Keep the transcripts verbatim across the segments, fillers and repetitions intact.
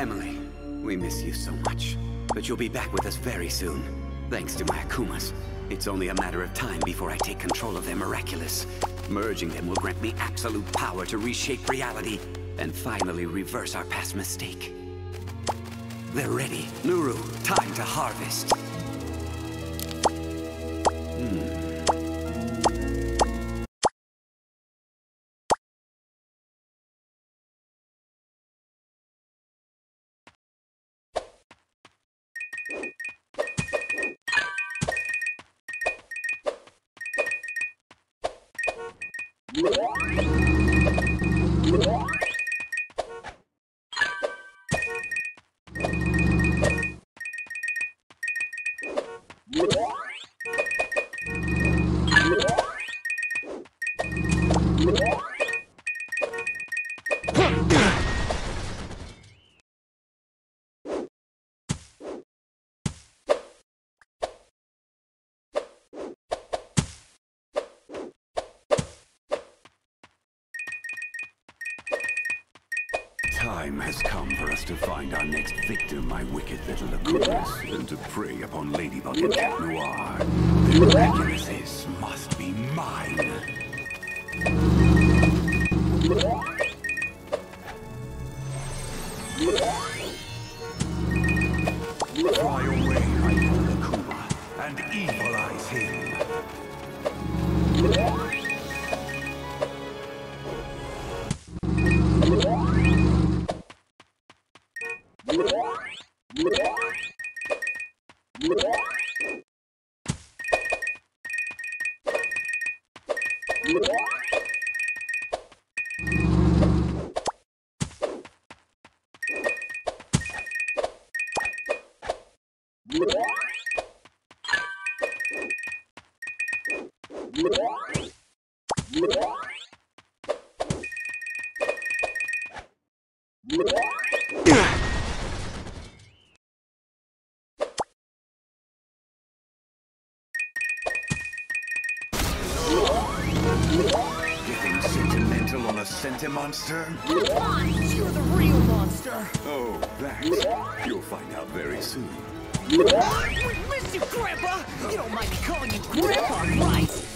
Emily, we miss you so much, but you'll be back with us very soon. Thanks to my Akumas, it's only a matter of time before I take control of their miraculous. Merging them will grant me absolute power to reshape reality and finally reverse our past mistake. They're ready. Nuru, time to harvest. Hmm. Time has come for us to find our next victim, my wicked little Akumas, and to prey upon Ladybug and Cat Noir. The miraculous must be mine. Fly away, my little Akuma, and evilize him. Getting sentimental on a senti-monster? Come on! You're the real monster! Oh, that? You'll find out very soon. We miss you, Grandpa! You don't mind me calling you Grandpa, right?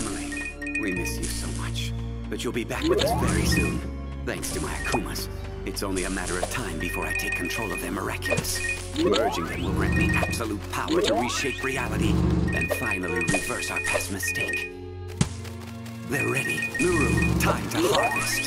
Emily, we miss you so much, but you'll be back with us very soon. Thanks to my Akumas, it's only a matter of time before I take control of their miraculous. Merging them will grant me absolute power to reshape reality and finally reverse our past mistake. They're ready. Nuru, time to harvest.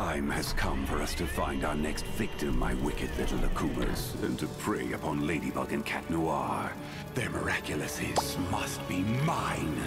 Time has come for us to find our next victim, my wicked little Akumas, and to prey upon Ladybug and Cat Noir. Their miraculouses must be mine!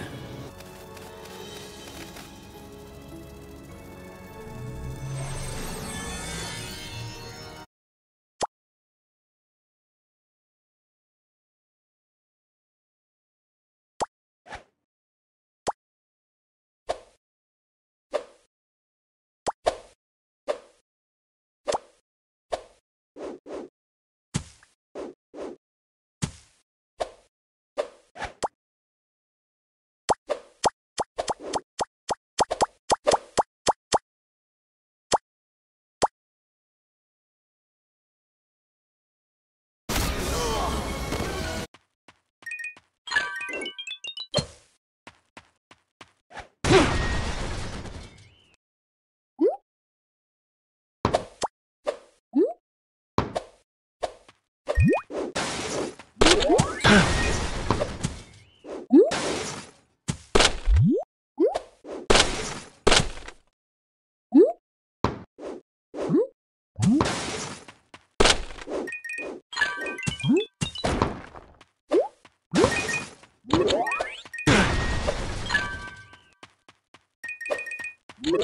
Emily,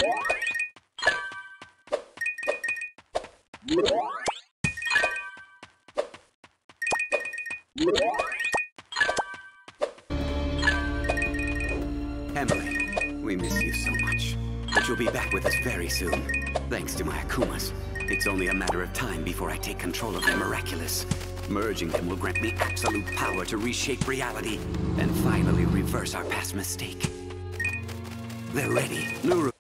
we miss you so much, but you'll be back with us very soon. Thanks to my Akumas, it's only a matter of time before I take control of the miraculous. Merging them will grant me absolute power to reshape reality and finally reverse our past mistake. They're ready, Nuru.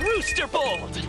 Rooster Bolt!